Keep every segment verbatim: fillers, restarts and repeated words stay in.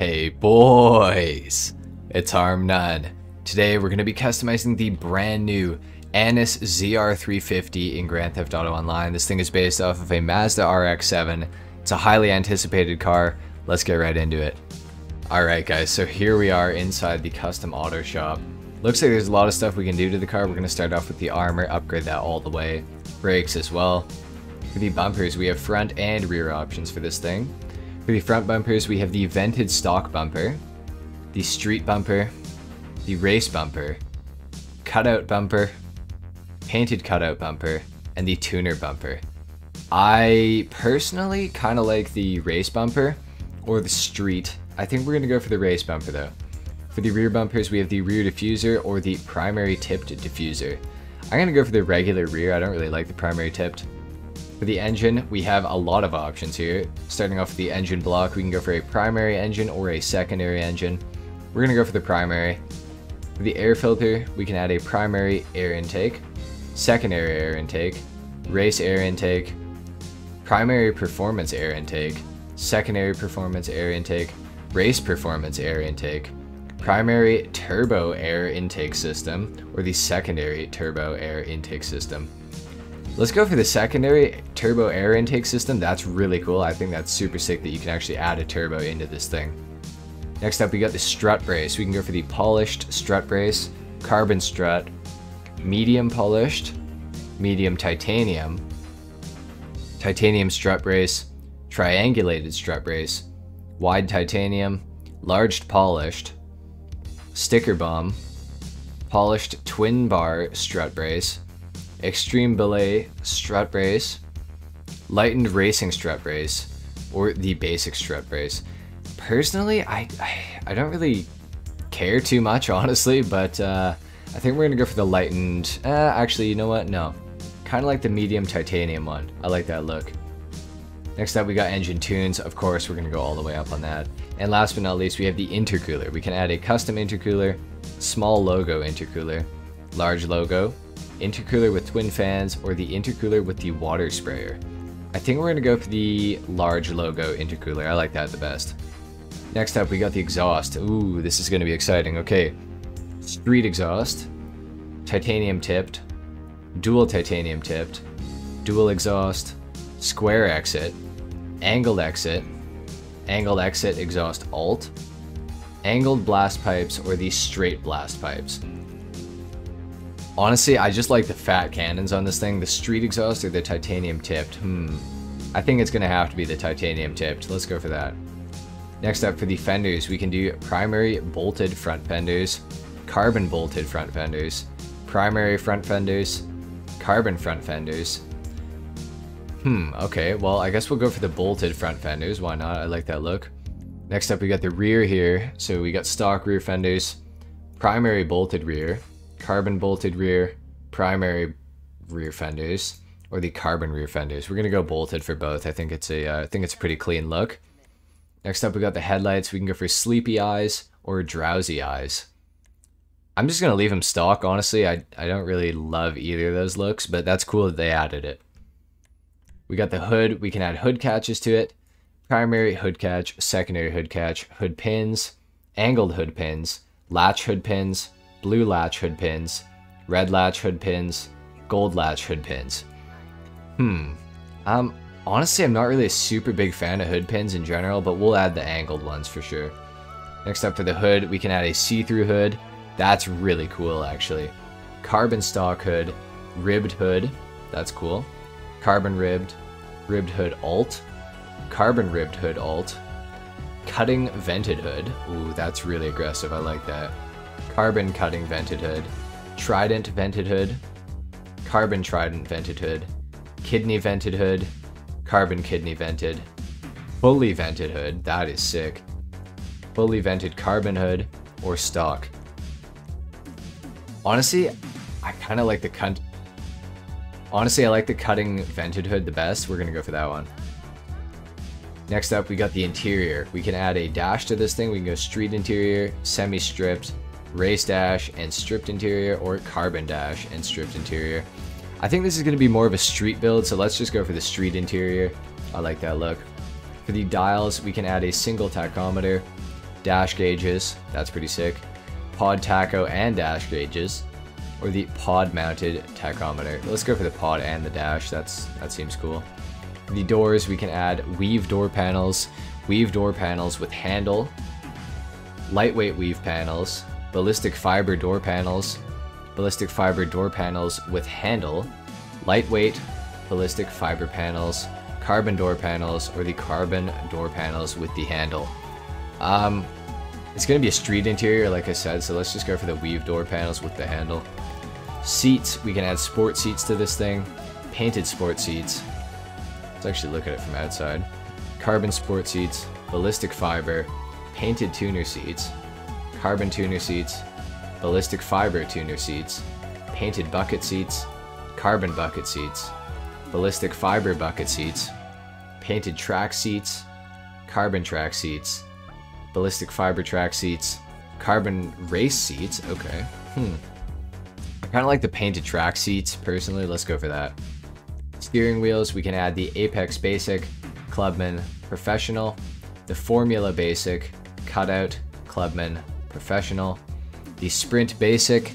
Hey boys, it's HarmNone. Today we're going to be customizing the brand new Annis Z R three fifty in Grand Theft Auto Online. This thing is based off of a Mazda R X seven. It's a highly anticipated car. Let's get right into it. Alright guys, so here we are inside the custom auto shop. Looks like there's a lot of stuff we can do to the car. We're going to start off with the armor, upgrade that all the way. Brakes as well. For the bumpers, we have front and rear options for this thing. For the front bumpers, we have the vented stock bumper, the street bumper, the race bumper, cutout bumper, painted cutout bumper, and the tuner bumper. I personally kind of like the race bumper or the street. I think we're going to go for the race bumper though. For the rear bumpers, we have the rear diffuser or the primary tipped diffuser. I'm going to go for the regular rear. I don't really like the primary tipped. For the engine, we have a lot of options here. Starting off with the engine block, we can go for a primary engine or a secondary engine. We're going to go for the primary. For the air filter, we can add a primary air intake, secondary air intake, race air intake, primary performance air intake, secondary performance air intake, race performance air intake, primary turbo air intake system, or the secondary turbo air intake system. Let's go for the secondary turbo air intake system. That's really cool. I think that's super sick that you can actually add a turbo into this thing. Next up, we got the strut brace. We can go for the polished strut brace, carbon strut, medium polished, medium titanium, titanium strut brace, triangulated strut brace, wide titanium, large polished, sticker bomb, polished twin bar strut brace, extreme belay strut brace, lightened racing strut brace, or the basic strut brace. Personally, I I, I don't really care too much, honestly, but uh, I think we're gonna go for the lightened. Uh, actually, you know what? No, kind of like the medium titanium one. I like that look. Next up, we got engine tunes. Of course, we're gonna go all the way up on that. And last but not least, we have the intercooler. We can add a custom intercooler, small logo intercooler, large logo, intercooler with twin fans, or the intercooler with the water sprayer. I think we're going to go for the large logo intercooler. I like that the best. Next up, we got the exhaust. Ooh, this is going to be exciting. Okay, street exhaust, titanium tipped, dual titanium tipped, dual exhaust, square exit, angled exit, angled exit exhaust alt, angled blast pipes, or the straight blast pipes. Honestly, I just like the fat cannons on this thing. The street exhaust or the titanium tipped? Hmm. I think it's going to have to be the titanium tipped. Let's go for that. Next up, for the fenders, we can do primary bolted front fenders, carbon bolted front fenders, primary front fenders, carbon front fenders. Hmm, okay. Well, I guess we'll go for the bolted front fenders. Why not? I like that look. Next up, we got the rear here. So we got stock rear fenders, primary bolted rear, carbon bolted rear, primary rear fenders, or the carbon rear fenders. We're gonna go bolted for both. I think it's a uh, I think it's a pretty clean look. Next up, we got the headlights. We can go for sleepy eyes or drowsy eyes. I'm just gonna leave them stock, honestly. I, I don't really love either of those looks, but that's cool that they added it. We got the hood. We can add hood catches to it. Primary hood catch, secondary hood catch, hood pins, angled hood pins, latch hood pins, blue latch hood pins, red latch hood pins, gold latch hood pins. Hmm. Um, honestly, I'm not really a super big fan of hood pins in general, but we'll add the angled ones for sure. Next up, for the hood, we can add a see-through hood. That's really cool, actually. Carbon stock hood, ribbed hood. That's cool. Carbon ribbed, ribbed hood alt, carbon ribbed hood alt, cutting vented hood. Ooh, that's really aggressive. I like that. Carbon cutting vented hood, trident vented hood, carbon trident vented hood, kidney vented hood, carbon kidney vented, fully vented hood. That is sick. Fully vented carbon hood or stock. Honestly, I kind of like the cunt. Honestly, I like the cutting vented hood the best. We're gonna go for that one. Next up, we got the interior. We can add a dash to this thing. We can go street interior, semi-stripped, race dash and stripped interior, or carbon dash and stripped interior. I think this is going to be more of a street build, so let's just go for the street interior. I like that look. For the dials, we can add a single tachometer, dash gauges, that's pretty sick, pod tacho and dash gauges, or the pod mounted tachometer. Let's go for the pod and the dash, that's that seems cool. For the doors, we can add weave door panels, weave door panels with handle, lightweight weave panels, ballistic fiber door panels, ballistic fiber door panels with handle, lightweight ballistic fiber panels, carbon door panels, or the carbon door panels with the handle. Um, it's gonna be a street interior, like I said, so let's just go for the weave door panels with the handle. Seats, we can add sport seats to this thing, painted sport seats. Let's actually look at it from outside. Carbon sport seats, ballistic fiber, painted tuner seats, carbon tuner seats, ballistic fiber tuner seats, painted bucket seats, carbon bucket seats, ballistic fiber bucket seats, painted track seats, carbon track seats, ballistic fiber track seats, carbon race seats, okay, hmm. I kinda like the painted track seats, personally, let's go for that. Steering wheels, we can add the Apex Basic, Clubman, Professional, the Formula Basic, Cutout, Clubman, Professional, the Sprint Basic,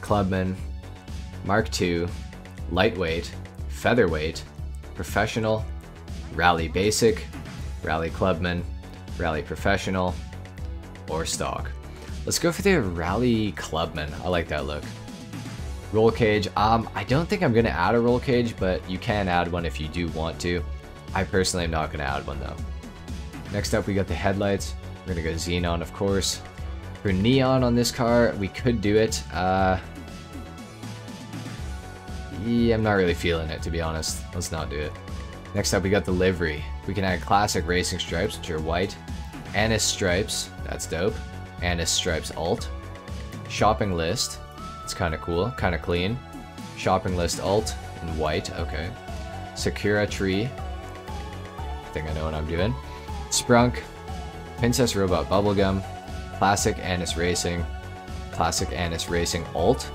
Clubman, Mark two, Lightweight, Featherweight, Professional, Rally Basic, Rally Clubman, Rally Professional, or Stock. Let's go for the Rally Clubman, I like that look. Roll cage, um, I don't think I'm gonna add a roll cage, but you can add one if you do want to. I personally am not gonna add one though. Next up we got the headlights, we're gonna go xenon of course. For neon on this car, we could do it. Uh, yeah, I'm not really feeling it to be honest, let's not do it. Next up we got the livery, we can add classic racing stripes which are white, Annis stripes, that's dope, Annis stripes alt, shopping list, it's kind of cool, kind of clean. Shopping list alt and white, okay. Sakura tree. I think I know what I'm doing. Sprunk. Princess Robot Bubblegum. Classic Annis Racing. Classic Annis Racing alt.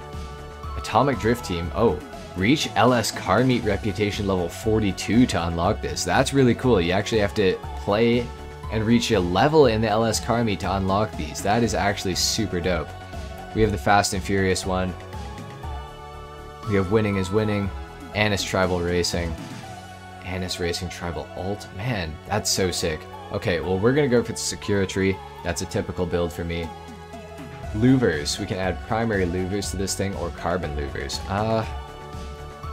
Atomic Drift Team. Oh, reach L S Car Meet Reputation level forty-two to unlock this. That's really cool. You actually have to play and reach a level in the L S Car Meet to unlock these. That is actually super dope. We have the Fast and Furious one. We have Winning is Winning, Annis Tribal Racing, Annis Racing Tribal alt. Man, that's so sick. Okay, well we're gonna go for the Sakura tree. That's a typical build for me. Louvers, we can add primary louvers to this thing or carbon louvers. Uh,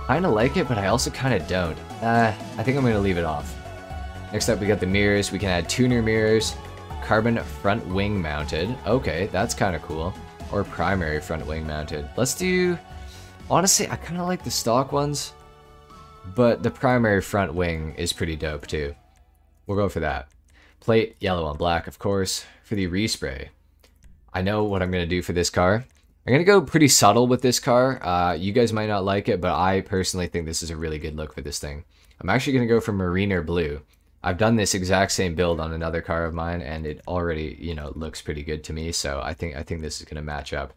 kinda like it, but I also kinda don't. Uh, I think I'm gonna leave it off. Next up we got the mirrors. We can add tuner mirrors, carbon front wing mounted. Okay, that's kinda cool. Or primary front wing mounted. Let's do, honestly, I kind of like the stock ones, but the primary front wing is pretty dope too. We'll go for that. Plate, yellow on black, of course. For the respray, I know what I'm gonna do for this car. I'm gonna go pretty subtle with this car. Uh, you guys might not like it, but I personally think this is a really good look for this thing. I'm actually gonna go for Mariner Blue. I've done this exact same build on another car of mine and it already, you know, looks pretty good to me, so I think I think this is going to match up.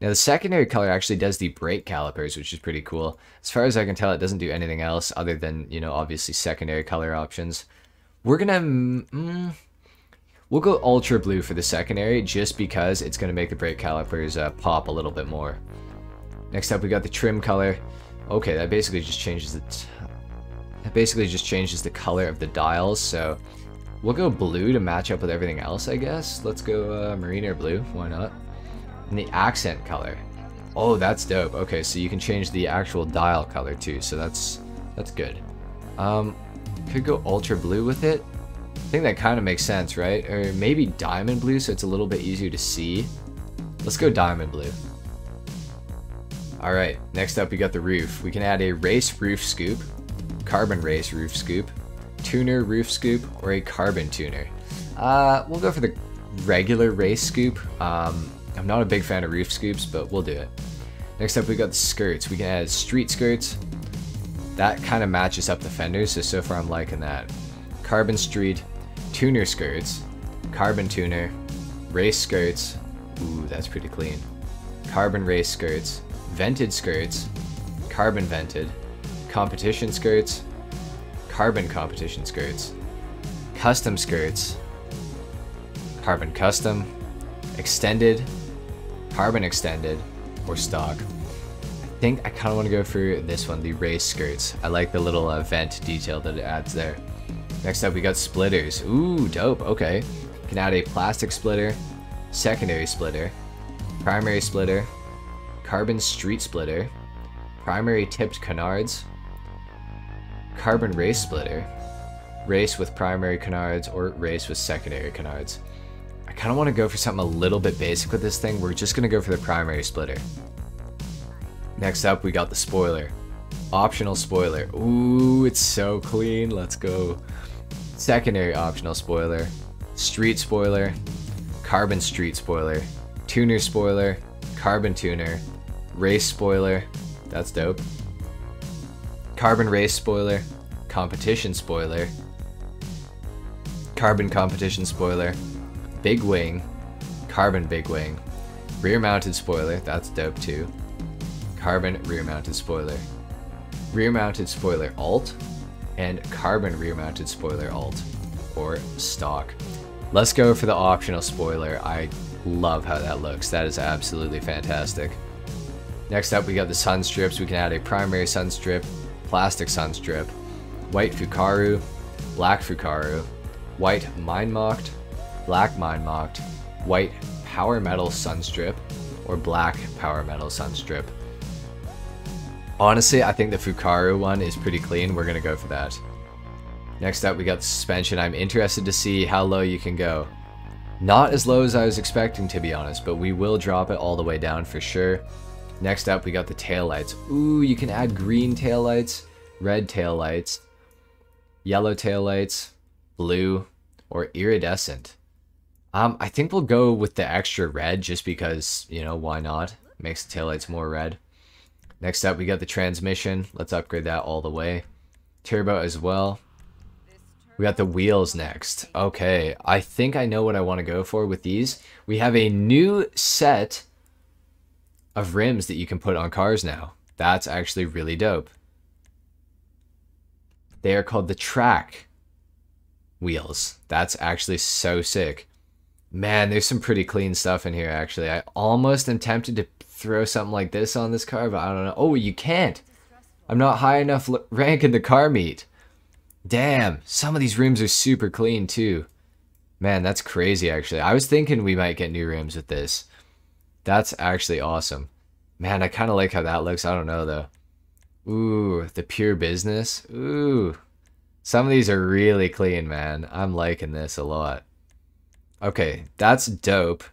Now the secondary color actually does the brake calipers, which is pretty cool. As far as I can tell, it doesn't do anything else other than, you know, obviously secondary color options. We're going to, mm, we'll go ultra blue for the secondary just because it's going to make the brake calipers uh, pop a little bit more. Next up we got the trim color. Okay, that basically just changes the t That basically just changes the color of the dials, so we'll go blue to match up with everything else, I guess. Let's go uh, Mariner Blue, why not? And the accent color. Oh, that's dope. Okay, so you can change the actual dial color too, so that's that's good. Um, could go Ultra Blue with it. I think that kind of makes sense, right? Or maybe Diamond Blue, so it's a little bit easier to see. Let's go Diamond Blue. Alright, next up we got the roof. We can add a race roof scoop, carbon race roof scoop, tuner roof scoop, or a carbon tuner. Uh, we'll go for the regular race scoop. Um, I'm not a big fan of roof scoops, but we'll do it. Next up, we got the skirts. We can add street skirts. That kind of matches up the fenders, so so far I'm liking that. Carbon street, tuner skirts, carbon tuner, race skirts. Ooh, that's pretty clean. Carbon race skirts, vented skirts, carbon vented, competition skirts, carbon competition skirts, custom skirts, Carbon Custom, Extended, Carbon Extended, or Stock. I think I kind of want to go for this one, the race skirts. I like the little uh, vent detail that it adds there. Next up, we got splitters. Ooh, dope, okay. You can add a plastic splitter, secondary splitter, primary splitter, carbon street splitter, primary tipped canards, carbon race splitter, race with primary canards, or race with secondary canards. I kind of want to go for something a little bit basic with this thing. We're just going to go for the primary splitter. Next up, we got the spoiler. Optional spoiler. Ooh, it's so clean. Let's go. Secondary optional spoiler, street spoiler, carbon street spoiler, tuner spoiler, carbon tuner, race spoiler. That's dope. Carbon race spoiler, competition spoiler, carbon competition spoiler, big wing, carbon big wing, rear mounted spoiler. That's dope too. Carbon rear mounted spoiler, rear mounted spoiler alt, and carbon rear mounted spoiler alt, or stock. Let's go for the optional spoiler. I love how that looks. That is absolutely fantastic. Next up, we got the sun strips. We can add a primary sun strip, plastic sun strip, white Fukaru, black Fukaru, white Mind Mocked, black Mind Mocked, white Power Metal sun strip, or black Power Metal sun strip. Honestly, I think the Fukaru one is pretty clean. We're gonna go for that. Next up, we got suspension. I'm interested to see how low you can go. Not as low as I was expecting, to be honest, but we will drop it all the way down for sure. Next up, we got the taillights. Ooh, you can add green taillights, red taillights, yellow taillights, blue, or iridescent. Um, I think we'll go with the extra red just because, you know, why not? Makes the taillights more red. Next up, we got the transmission. Let's upgrade that all the way. Turbo as well. We got the wheels next. Okay, I think I know what I want to go for with these. We have a new set of rims that you can put on cars now. That's actually really dope. They are called the track wheels. That's actually so sick. Man, there's some pretty clean stuff in here, actually. I almost am tempted to throw something like this on this car, but I don't know. Oh, you can't. I'm not high enough rank in the car meet. Damn, some of these rims are super clean too. Man, that's crazy actually. I was thinking we might get new rims with this. That's actually awesome. Man, I kind of like how that looks. I don't know though. Ooh, the pure business. Ooh, some of these are really clean, man. I'm liking this a lot. Okay, that's dope.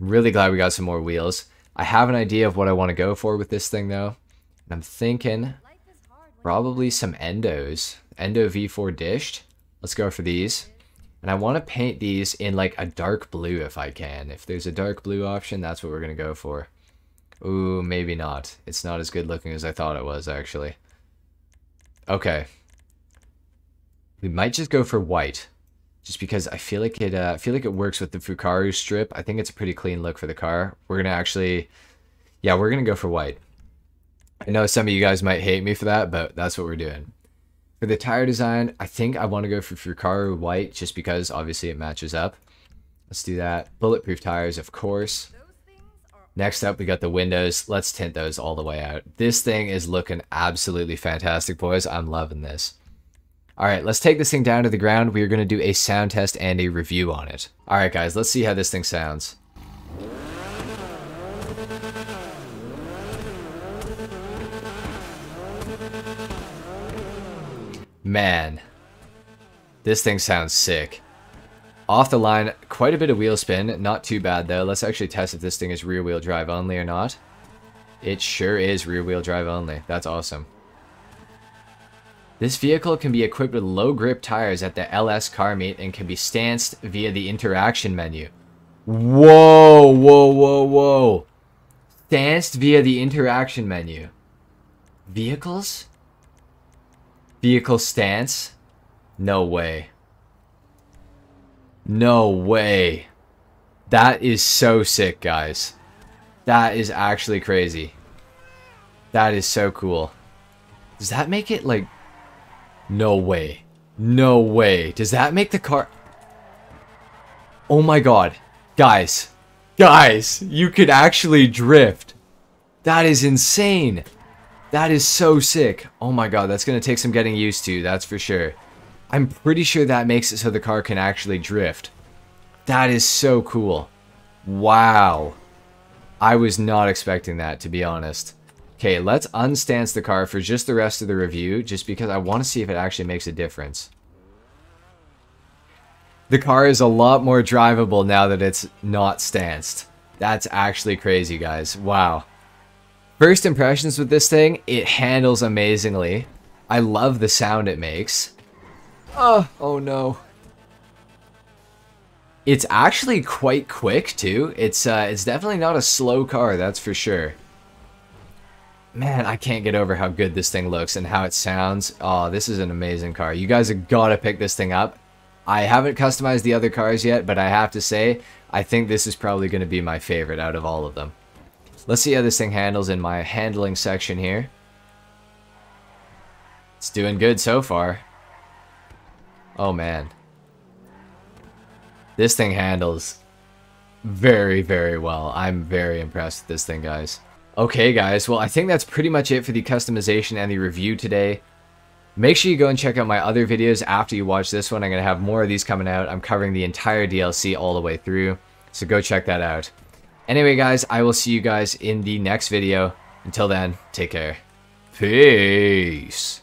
Really glad we got some more wheels. I have an idea of what I want to go for with this thing though. And I'm thinking probably some Endos. Endo V four dished. Let's go for these. And I want to paint these in like a dark blue if I can. If there's a dark blue option, that's what we're going to go for. Ooh, maybe not. It's not as good looking as I thought it was actually. Okay. We might just go for white. Just because I feel like it uh, I feel like it works with the Fukaru strip. I think it's a pretty clean look for the car. We're going to actually... Yeah, we're going to go for white. I know some of you guys might hate me for that, but that's what we're doing. For the tire design, I think I want to go for Fukaru white just because obviously it matches up. Let's do that. Bulletproof tires, of course. Next up, we got the windows. Let's tint those all the way out. This thing is looking absolutely fantastic, boys. I'm loving this. All right, let's take this thing down to the ground. We are going to do a sound test and a review on it. All right, guys, let's see how this thing sounds. Man, this thing sounds sick. Off the line, quite a bit of wheel spin. Not too bad though. Let's actually test if this thing is rear wheel drive only or not. It sure is rear wheel drive only. That's awesome. This vehicle can be equipped with low grip tires at the L S Car Meet and can be stanced via the interaction menu. Whoa, whoa, whoa, whoa. Stanced via the interaction menu. Vehicles? Vehicle stance? No way. No way. That is so sick, guys. That is actually crazy. That is so cool. Does that make it like... No way. No way. Does that make the car... Oh my god. Guys. Guys, you could actually drift. That is insane. That is so sick. Oh my god, that's going to take some getting used to, that's for sure. I'm pretty sure that makes it so the car can actually drift. That is so cool. Wow. I was not expecting that, to be honest. Okay, let's unstance the car for just the rest of the review, just because I want to see if it actually makes a difference. The car is a lot more drivable now that it's not stanced. That's actually crazy, guys. Wow. First impressions with this thing, it handles amazingly. I love the sound it makes. Oh, oh no. It's actually quite quick, too. It's, uh, it's definitely not a slow car, that's for sure. Man, I can't get over how good this thing looks and how it sounds. Oh, this is an amazing car. You guys have got to pick this thing up. I haven't customized the other cars yet, but I have to say, I think this is probably going to be my favorite out of all of them. Let's see how this thing handles in my handling section here. It's doing good so far. Oh man. This thing handles very, very well. I'm very impressed with this thing, guys. Okay guys, well I think that's pretty much it for the customization and the review today. Make sure you go and check out my other videos after you watch this one. I'm going to have more of these coming out. I'm covering the entire D L C all the way through, so go check that out. Anyway guys, I will see you guys in the next video. Until then, take care. Peace!